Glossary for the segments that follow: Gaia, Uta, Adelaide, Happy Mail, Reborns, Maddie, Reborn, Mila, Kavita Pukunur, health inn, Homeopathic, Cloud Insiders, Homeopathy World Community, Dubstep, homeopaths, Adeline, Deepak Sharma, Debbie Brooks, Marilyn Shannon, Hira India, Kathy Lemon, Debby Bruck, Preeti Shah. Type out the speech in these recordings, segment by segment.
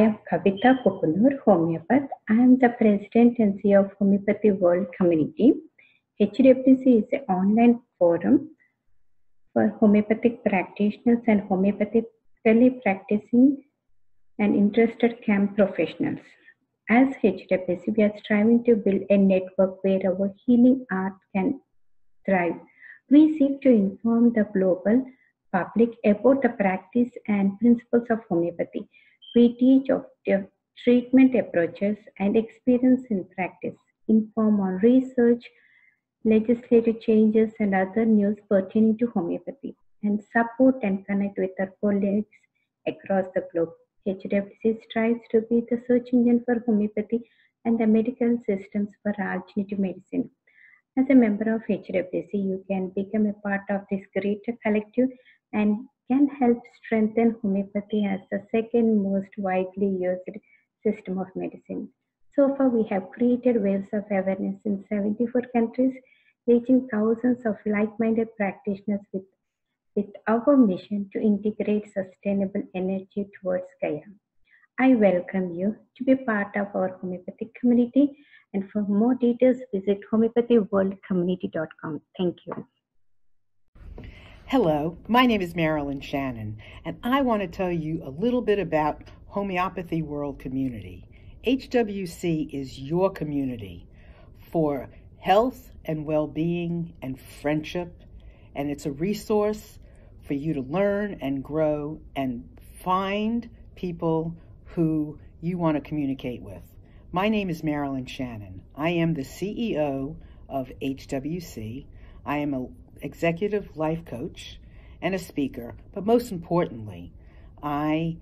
I am Kavita Pukunur, homeopath. I am the President and CEO of Homeopathy World Community. HWC is an online forum for homeopathic practitioners and homeopathically practicing and interested camp professionals. As HWC, we are striving to build a network where our healing art can thrive. We seek to inform the global public about the practice and principles of homeopathy. We teach of the treatment approaches and experience in practice, inform on research, legislative changes and other news pertaining to homeopathy, and support and connect with our colleagues across the globe. HWC strives to be the search engine for homeopathy and the medical systems for alternative medicine. As a member of HWC, you can become a part of this greater collective and can help strengthen homeopathy as the second most widely used system of medicine. So far, we have created waves of awareness in 74 countries, reaching thousands of like-minded practitioners with our mission to integrate sustainable energy towards Gaia. I welcome you to be part of our homeopathic community, and for more details, visit homeopathyworldcommunity.com. Thank you. Hello, my name is Marilyn Shannon, and I want to tell you a little bit about Homeopathy World Community. HWC is your community for health and well-being and friendship, and it's a resource for you to learn and grow and find people who you want to communicate with. My name is Marilyn Shannon. I am the CEO of HWC. I am a executive life coach and a speaker, but most importantly, I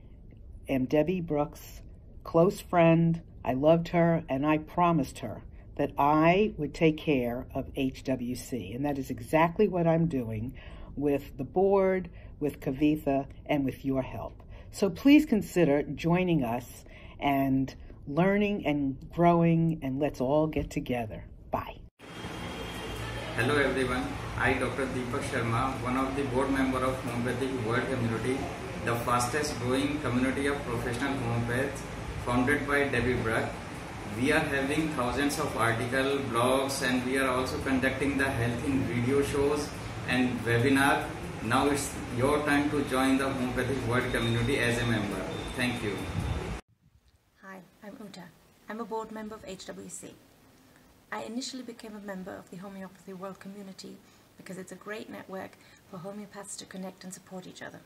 am Debbie Brooks' close friend. I loved her, and I promised her that I would take care of HWC, and that is exactly what I'm doing with the board, with Kavitha, and with your help. So please consider joining us and learning and growing, and let's all get together. Bye. Hello everyone, I Dr. Deepak Sharma, one of the board members of Homeopathic World Community, the fastest growing community of professional homeopaths founded by Debby Bruck. We are having thousands of articles, blogs, and we are also conducting the health in video shows and webinars. Now it's your time to join the Homeopathic World Community as a member. Thank you. Hi, I'm Uta. I'm a board member of HWC. I initially became a member of the Homeopathy World Community because it's a great network for homeopaths to connect and support each other.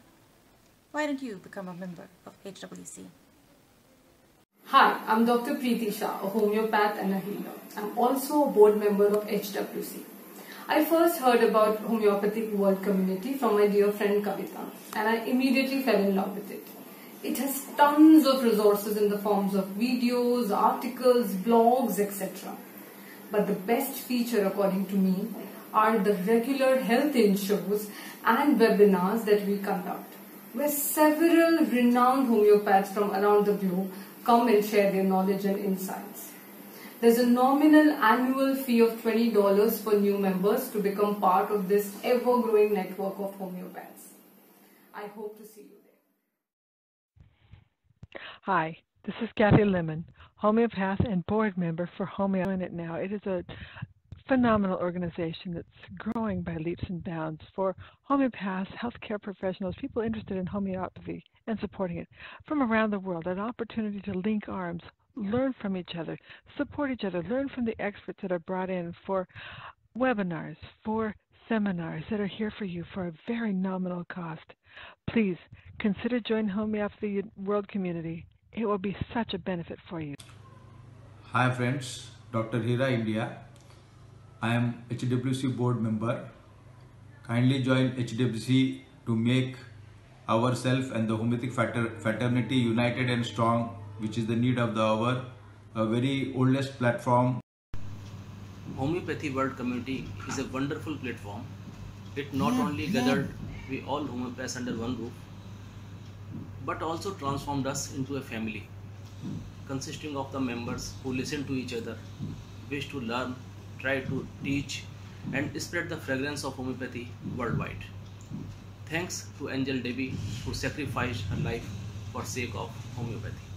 Why don't you become a member of HWC? Hi, I'm Dr. Preeti Shah, a homeopath and a healer. I'm also a board member of HWC. I first heard about Homeopathic World Community from my dear friend Kavita, and I immediately fell in love with it. It has tons of resources in the forms of videos, articles, blogs, etc. But the best feature, according to me, are the regular health-in shows and webinars that we conduct, where several renowned homeopaths from around the globe come and share their knowledge and insights. There's a nominal annual fee of $20 for new members to become part of this ever-growing network of homeopaths. I hope to see you there. Hi, this is Kathy Lemon, homeopath and board member for Homeopathy Now. It is a phenomenal organization that's growing by leaps and bounds for homeopaths, healthcare professionals, people interested in homeopathy and supporting it from around the world, an opportunity to link arms, learn from each other, support each other, learn from the experts that are brought in for webinars, for seminars that are here for you for a very nominal cost. Please consider joining Homeopathy World Community. It will be such a benefit for you. Hi friends, Dr. Hira India. I am HWC board member. Kindly join HWC to make ourselves and the homeopathic fraternity united and strong, which is the need of the hour, a very oldest platform. Homeopathy World Community is a wonderful platform. It not only gathered we all homeopaths under one roof, but also transformed us into a family consisting of the members who listen to each other, wish to learn, try to teach, and spread the fragrance of homeopathy worldwide. Thanks to Angel Debbie, who sacrificed her life for sake of homeopathy.